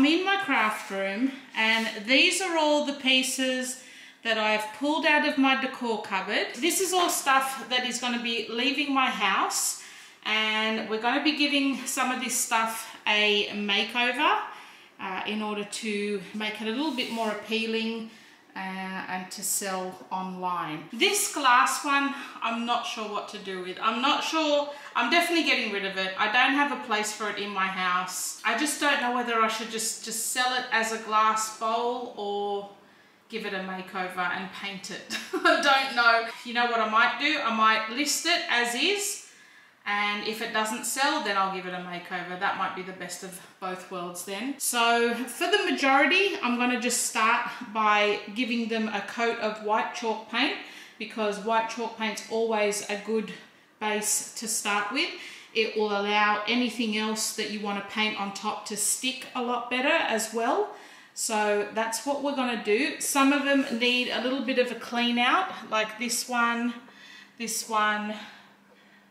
I'm in my craft room, and these are all the pieces that I've pulled out of my decor cupboard. This is all stuff that is going to be leaving my house, and we're going to be giving some of this stuff a makeover in order to make it a little bit more appealing and to sell online. This glass one, I'm not sure what to do with. I'm not sure. I'm definitely getting rid of it. I don't have a place for it in my house. I just don't know whether I should just sell it as a glass bowl or give it a makeover and paint it. I don't know. You know what I might do? I might list it as is, and if it doesn't sell, then I'll give it a makeover. That might be the best of both worlds then. So for the majority, I'm going to just start by giving them a coat of white chalk paint, because white chalk paint's always a good base to start with. It will allow anything else that you want to paint on top to stick a lot better as well. So that's what we're going to do. Some of them need a little bit of a clean out, like this one,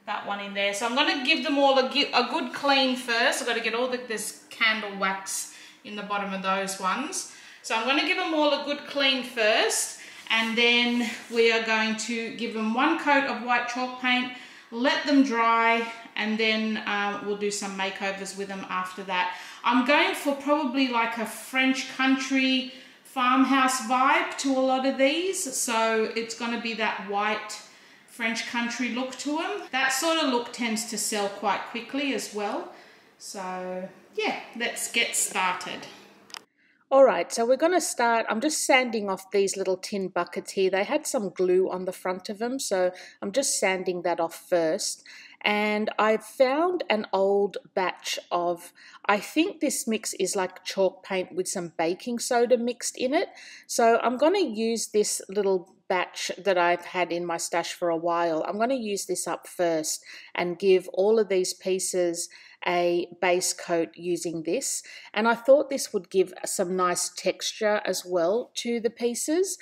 that one in there. So I'm going to give them all a good clean first. I've got to get all this candle wax in the bottom of those ones. So I'm going to give them all a good clean first, and then we are going to give them one coat of white chalk paint, let them dry, and then we'll do some makeovers with them after that. I'm going for probably like a French country farmhouse vibe to a lot of these, so it's going to be that white French country look to them. That sort of look tends to sell quite quickly as well. So yeah, let's get started. All right, so we're going to start. I'm just sanding off these little tin buckets here. They had some glue on the front of them, so I'm just sanding that off first. And I found an old batch of, I think this mix is like chalk paint with some baking soda mixed in it. So I'm going to use this little batch that I've had in my stash for a while. I'm going to use this up first and give all of these pieces a base coat using this, and I thought this would give some nice texture as well to the pieces.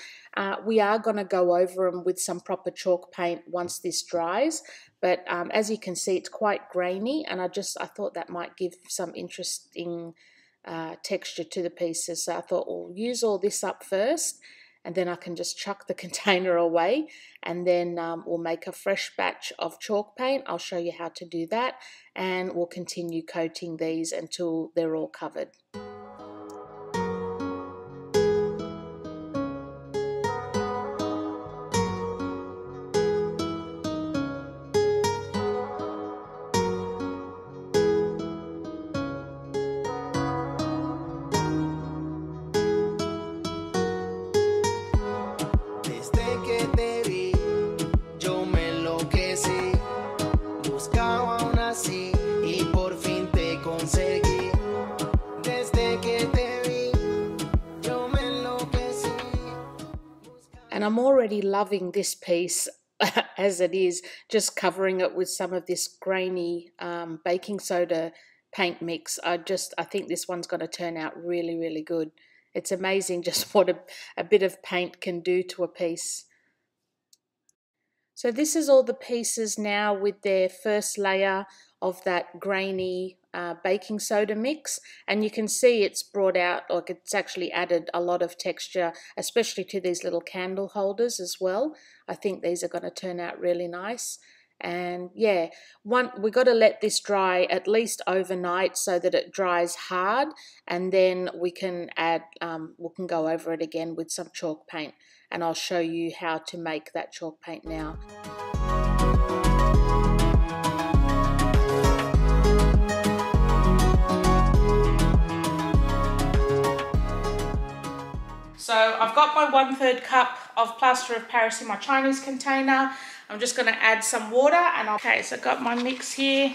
We are going to go over them with some proper chalk paint once this dries, but as you can see, it's quite grainy, and I thought that might give some interesting texture to the pieces. So I thought we'll use all this up first, and then I can just chuck the container away, and then we'll make a fresh batch of chalk paint. I'll show you how to do that, and we'll continue coating these until they're all covered. And I'm already loving this piece as it is, just covering it with some of this grainy baking soda paint mix. I think this one's going to turn out really, really good. It's amazing just what a bit of paint can do to a piece. So this is all the pieces now with their first layer of that grainy baking soda mix, and you can see it's brought out, like it's actually added a lot of texture, especially to these little candle holders as well. I think these are going to turn out really nice. And yeah, we got to let this dry at least overnight so that it dries hard, and then we can add we can go over it again with some chalk paint, and I'll show you how to make that chalk paint now. So I've got my 1/3 cup of plaster of Paris in my Chinese container. I'm just going to add some water, and okay, so I've got my mix here,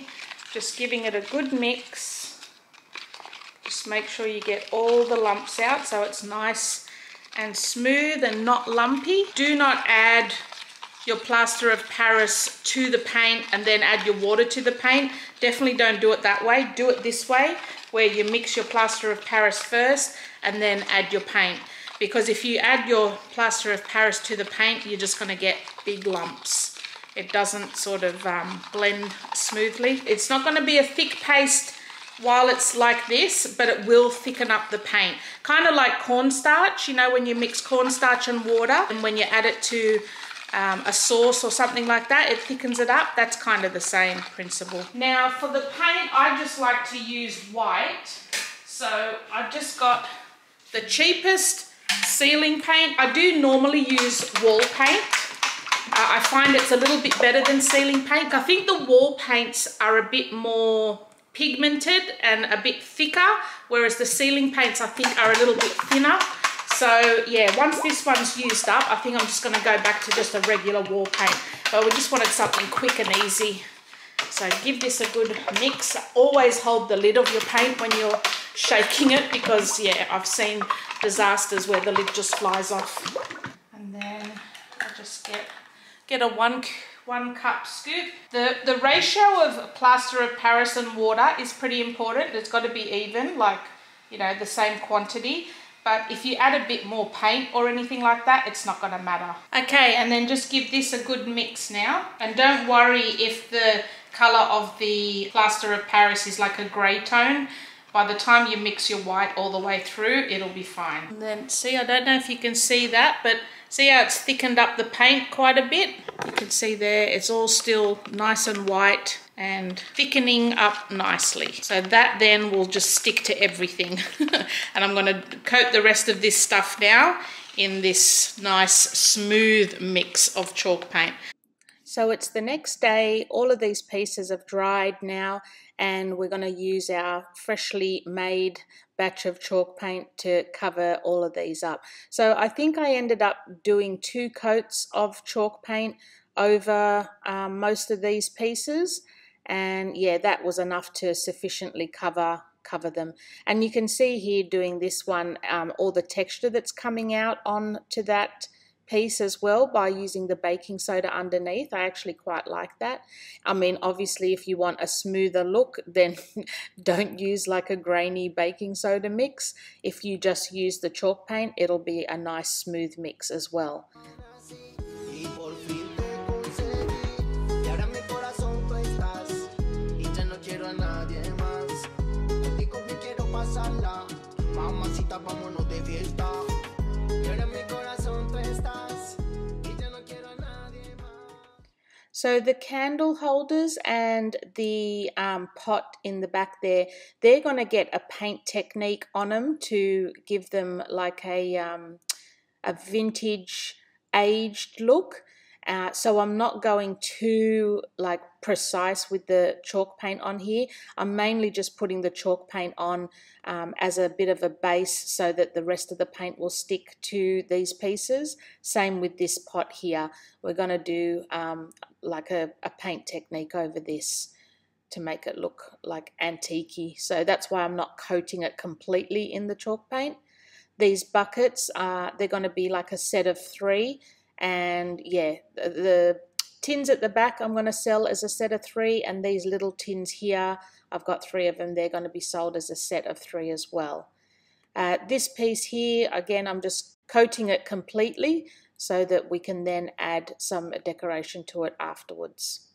just giving it a good mix. Just make sure you get all the lumps out so it's nice and smooth and not lumpy. Do not add your plaster of Paris to the paint and then add your water to the paint. Definitely don't do it that way. Do it this way, where you mix your plaster of Paris first and then add your paint. Because if you add your plaster of Paris to the paint, you're just going to get big lumps. It doesn't sort of blend smoothly. It's not going to be a thick paste while it's like this, but it will thicken up the paint. Kind of like cornstarch, you know, when you mix cornstarch and water, and when you add it to a sauce or something like that, it thickens it up. That's kind of the same principle. Now for the paint, I just like to use white. So I've just got the cheapest sealing paint. I do normally use wall paint. I find it's a little bit better than sealing paint. I think the wall paints are a bit more pigmented and a bit thicker, whereas the sealing paints I think are a little bit thinner. So yeah, once this one's used up, I think I'm just going to go back to just a regular wall paint. But we just wanted something quick and easy. So give this a good mix. Always hold the lid of your paint when you're shaking it, because yeah, I've seen disasters where the lid just flies off. And then I just get a one cup scoop. The ratio of plaster of Paris and water is pretty important. It's got to be even, like, you know, the same quantity. But if you add a bit more paint or anything like that, it's not going to matter. Okay, and then just give this a good mix now. And don't worry if the colour of the plaster of Paris is like a grey tone. By the time you mix your white all the way through, it'll be fine. And then see, I don't know if you can see that, but see how it's thickened up the paint quite a bit? You can see there, it's all still nice and white and thickening up nicely. So that then will just stick to everything. And I'm going to coat the rest of this stuff now in this nice smooth mix of chalk paint. So it's the next day, all of these pieces have dried now, and we're going to use our freshly made batch of chalk paint to cover all of these up. So I think I ended up doing 2 coats of chalk paint over most of these pieces, and yeah, that was enough to sufficiently cover them. And you can see here doing this one, all the texture that's coming out onto that piece as well by using the baking soda underneath. I actually quite like that. I mean, obviously if you want a smoother look, then don't use like a grainy baking soda mix. If you just use the chalk paint, it'll be a nice smooth mix as well. So the candle holders and the pot in the back there, they're going to get a paint technique on them to give them like a vintage aged look. So I'm not going too like precise with the chalk paint on here. I'm mainly just putting the chalk paint on as a bit of a base so that the rest of the paint will stick to these pieces. Same with this pot here. We're going to do like a paint technique over this to make it look like antique-y. So that's why I'm not coating it completely in the chalk paint. These buckets, they're going to be like a set of 3. And yeah, the tins at the back I'm going to sell as a set of 3, and these little tins here, I've got 3 of them, they're going to be sold as a set of 3 as well. This piece here, again, I'm just coating it completely so that we can then add some decoration to it afterwards.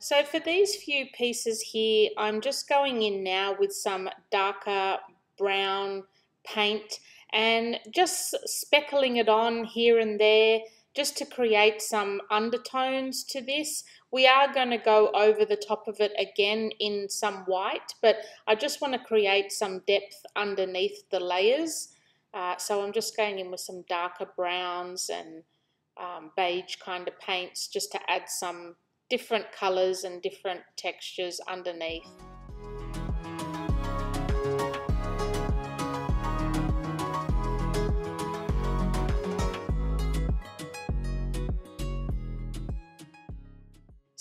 So for these few pieces here, I'm just going in now with some darker brown paint and just speckling it on here and there just to create some undertones to this. We are going to go over the top of it again in some white, but I just want to create some depth underneath the layers. So I'm just going in with some darker browns and beige kind of paints just to add some different colors and different textures underneath.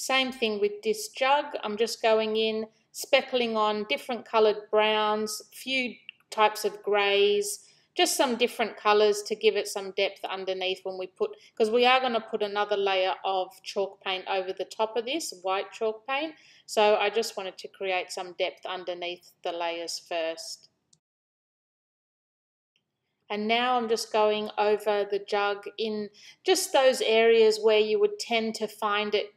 Same thing with this jug. I'm just going in, speckling on different coloured browns, few types of greys, just some different colours to give it some depth underneath when we put, because we are going to put another layer of chalk paint over the top of this, white chalk paint. So I just wanted to create some depth underneath the layers first. And now I'm just going over the jug in just those areas where you would tend to find it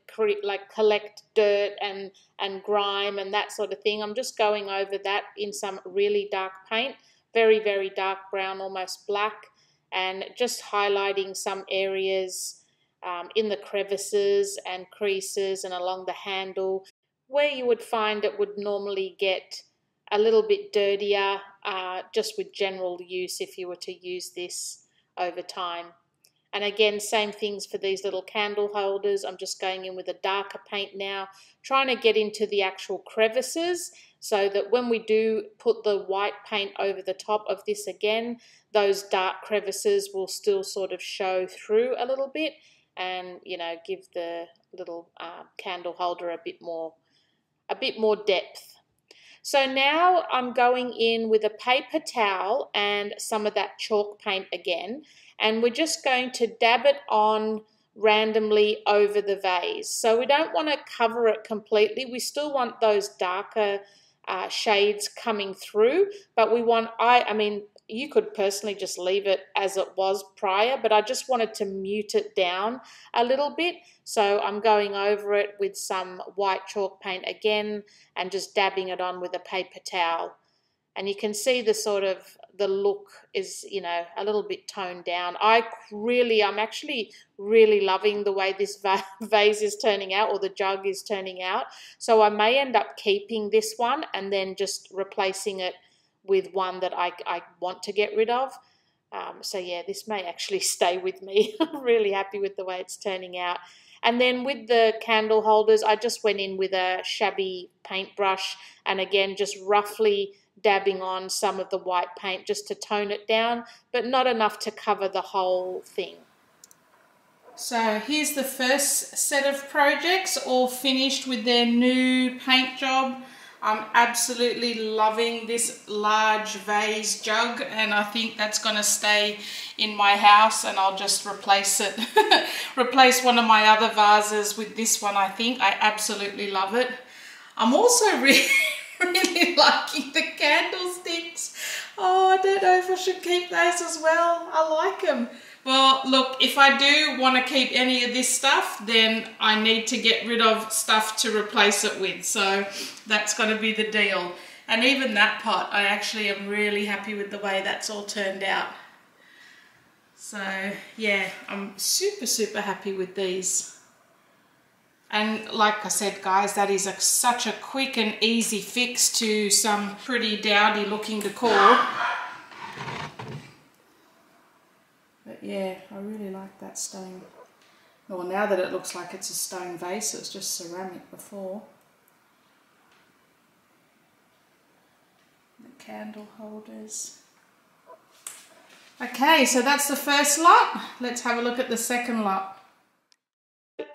collect dirt and grime and that sort of thing. I'm just going over that in some really dark paint. Very, very dark brown, almost black, and just highlighting some areas in the crevices and creases and along the handle where you would find it would normally get a little bit dirtier just with general use if you were to use this over time. And again, same things for these little candle holders. I'm just going in with a darker paint now, trying to get into the actual crevices so that when we do put the white paint over the top of this again, those dark crevices will still sort of show through a little bit and, you know, give the little candle holder a bit more depth. So now I'm going in with a paper towel and some of that chalk paint again, and we're just going to dab it on randomly over the vase. So we don't want to cover it completely. We still want those darker shades coming through, but we want, I mean, you could personally just leave it as it was prior, but I just wanted to mute it down a little bit. So I'm going over it with some white chalk paint again and just dabbing it on with a paper towel. And you can see the sort of the look is, you know, a little bit toned down. I'm actually really loving the way this vase is turning out, or the jug is turning out. So I may end up keeping this one and then just replacing it with one that I want to get rid of. So yeah, this may actually stay with me. I'm really happy with the way it's turning out. And then with the candle holders, I just went in with a shabby paintbrush and again just roughly dabbing on some of the white paint just to tone it down, but not enough to cover the whole thing. So here's the first set of projects, all finished with their new paint job. I'm absolutely loving this large vase jug, and I think that's going to stay in my house, and I'll just replace it. Replace one of my other vases with this one, I think. I absolutely love it. I'm also really liking the candlesticks. Oh, I don't know if I should keep those as well. I like them. Well, look, if I do want to keep any of this stuff, then I need to get rid of stuff to replace it with. So that's going to be the deal. And even that pot, I actually am really happy with the way that's all turned out. So yeah, I'm super, super happy with these. And like I said, guys, that is such a quick and easy fix to some pretty dowdy looking decor. But yeah, I really like that stone. Well, now that it looks like it's a stone vase, it was just ceramic before. The candle holders. Okay, so that's the first lot. Let's have a look at the second lot.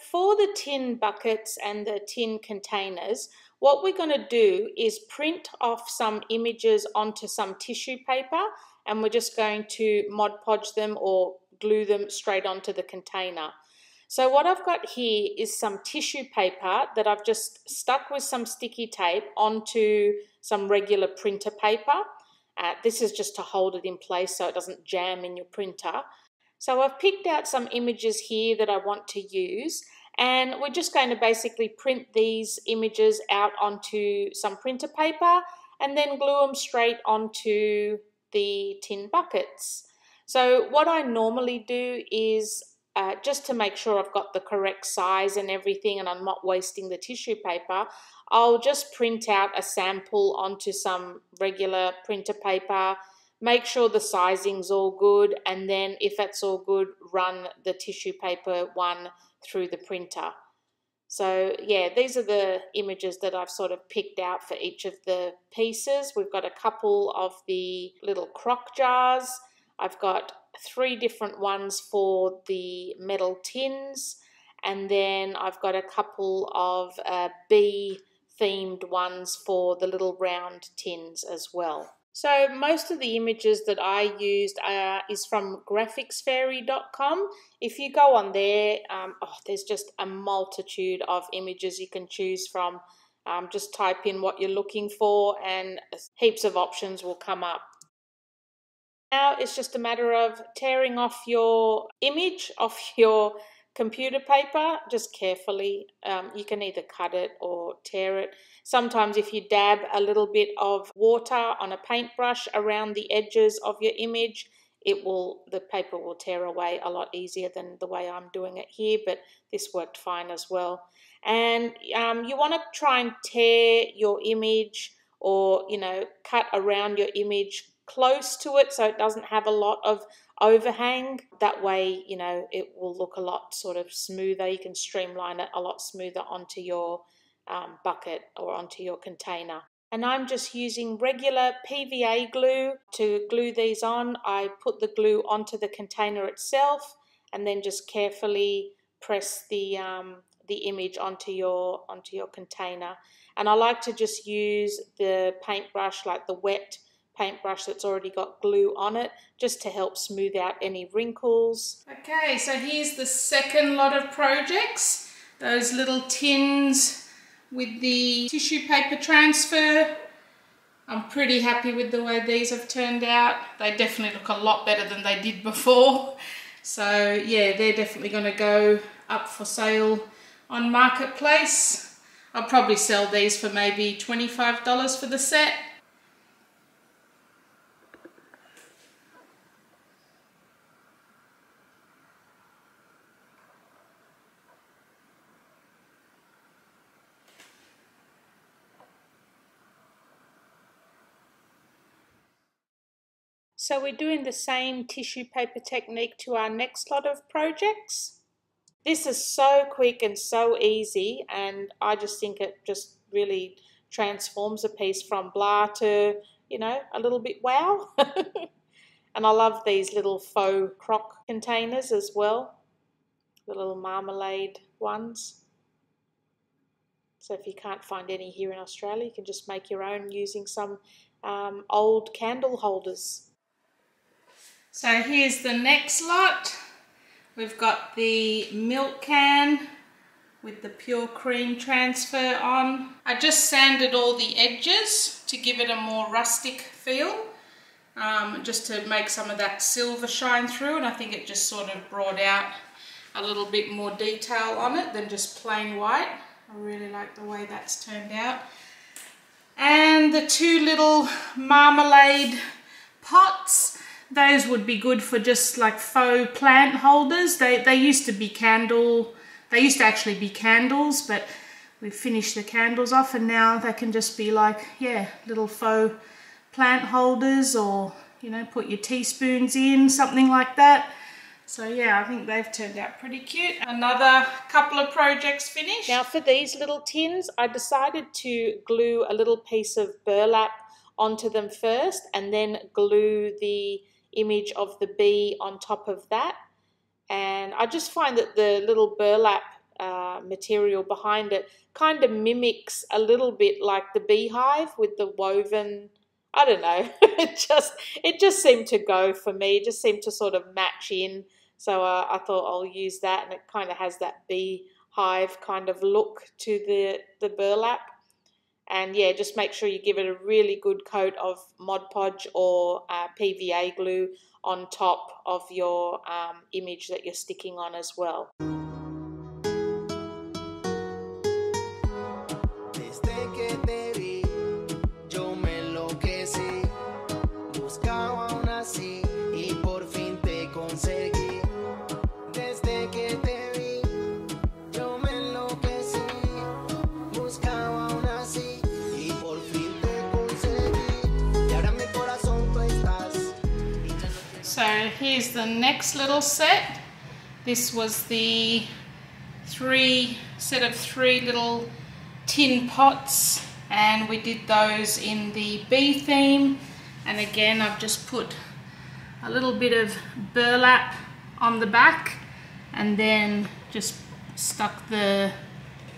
For the tin buckets and the tin containers, what we're going to do is print off some images onto some tissue paper, and we're just going to Mod Podge them or glue them straight onto the container. So what I've got here is some tissue paper that I've just stuck with some sticky tape onto some regular printer paper. This is just to hold it in place so it doesn't jam in your printer. So I've picked out some images here that I want to use, and we're just going to basically print these images out onto some printer paper and then glue them straight onto the tin buckets. So what I normally do is just to make sure I've got the correct size and everything and I'm not wasting the tissue paper, I'll just print out a sample onto some regular printer paper, make sure the sizing's all good, and then if that's all good, run the tissue paper one through the printer. So yeah, these are the images that I've sort of picked out for each of the pieces. We've got a couple of the little crock jars. I've got three different ones for the metal tins, And then I've got a couple of bee themed ones for the little round tins as well. So most of the images that I used is from graphicsfairy.com. If you go on there, there's just a multitude of images you can choose from. Just type in what you're looking for and heaps of options will come up. Now it's just a matter of tearing off your image off your computer paper, just carefully. You can either cut it or tear it. Sometimes if you dab a little bit of water on a paintbrush around the edges of your image, the paper will tear away a lot easier than the way I'm doing it here, but this worked fine as well. And you want to try and tear your image, or cut around your image close to it so it doesn't have a lot of overhang. That way it will look a lot sort of smoother. You can streamline it a lot smoother onto your bucket or onto your container. And I'm just using regular PVA glue to glue these on. I put the glue onto the container itself and then just carefully press the image onto your container. And I like to just use the paintbrush, like the wet paintbrush that's already got glue on it, just to help smooth out any wrinkles. Okay, so here's the second lot of projects, those little tins with the tissue paper transfer. I'm pretty happy with the way these have turned out. They definitely look a lot better than they did before. So yeah, they're definitely going to go up for sale on Marketplace. I'll probably sell these for maybe $25 for the set. So we're doing the same tissue paper technique to our next lot of projects. This is so quick and so easy, and I just think it just really transforms a piece from blah to, a little bit wow. And I love these little faux crock containers as well, the little marmalade ones. So if you can't find any here in Australia, you can just make your own using some old candle holders. So here's the next lot. We've got the milk can with the pure cream transfer on. I just sanded all the edges to give it a more rustic feel, just to make some of that silver shine through, and I think it just sort of brought out a little bit more detail on it than just plain white. I really like the way that's turned out. And the two little marmalade pots, those would be good for just like faux plant holders. They used to actually be candles, but we finished the candles off, and now they can just be like, yeah, little faux plant holders, or put your teaspoons in, something like that. So yeah, I think they've turned out pretty cute. Another couple of projects finished. Now for these little tins, I decided to glue a little piece of burlap onto them first and then glue the image of the bee on top of that. And I just find that the little burlap material behind it kind of mimics a little bit like the beehive with the woven, I don't know, it just seemed to go for me. It just seemed to sort of match in. So I thought I'll use that, and it kind of has that beehive kind of look to the burlap. And yeah, just make sure you give it a really good coat of Mod Podge or PVA glue on top of your image that you're sticking on as well. So here's the next little set. This was the set of three little tin pots, and we did those in the bee theme. And again, I've just put a little bit of burlap on the back and then just stuck the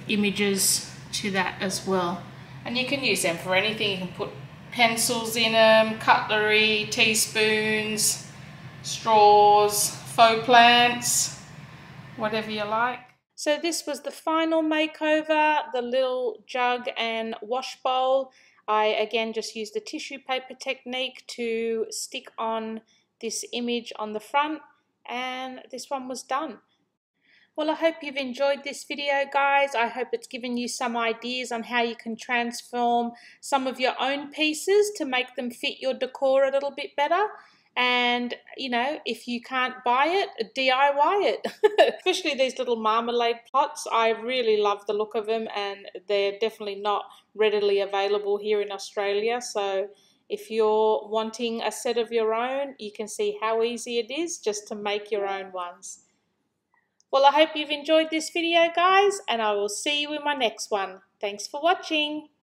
images to that as well. And you can use them for anything. You can put pencils in them, cutlery, teaspoons, straws, faux plants, whatever you like. So this was the final makeover, the little jug and wash bowl. I again just used the tissue paper technique to stick on this image on the front, and this one was done. Well, I hope you've enjoyed this video, guys. I hope it's given you some ideas on how you can transform some of your own pieces to make them fit your decor a little bit better. And, you know, if you can't buy it, DIY it. Especially these little marmalade pots. I really love the look of them, and they're definitely not readily available here in Australia. So if you're wanting a set of your own, you can see how easy it is just to make your own ones. Well, I hope you've enjoyed this video, guys, and I will see you in my next one. Thanks for watching.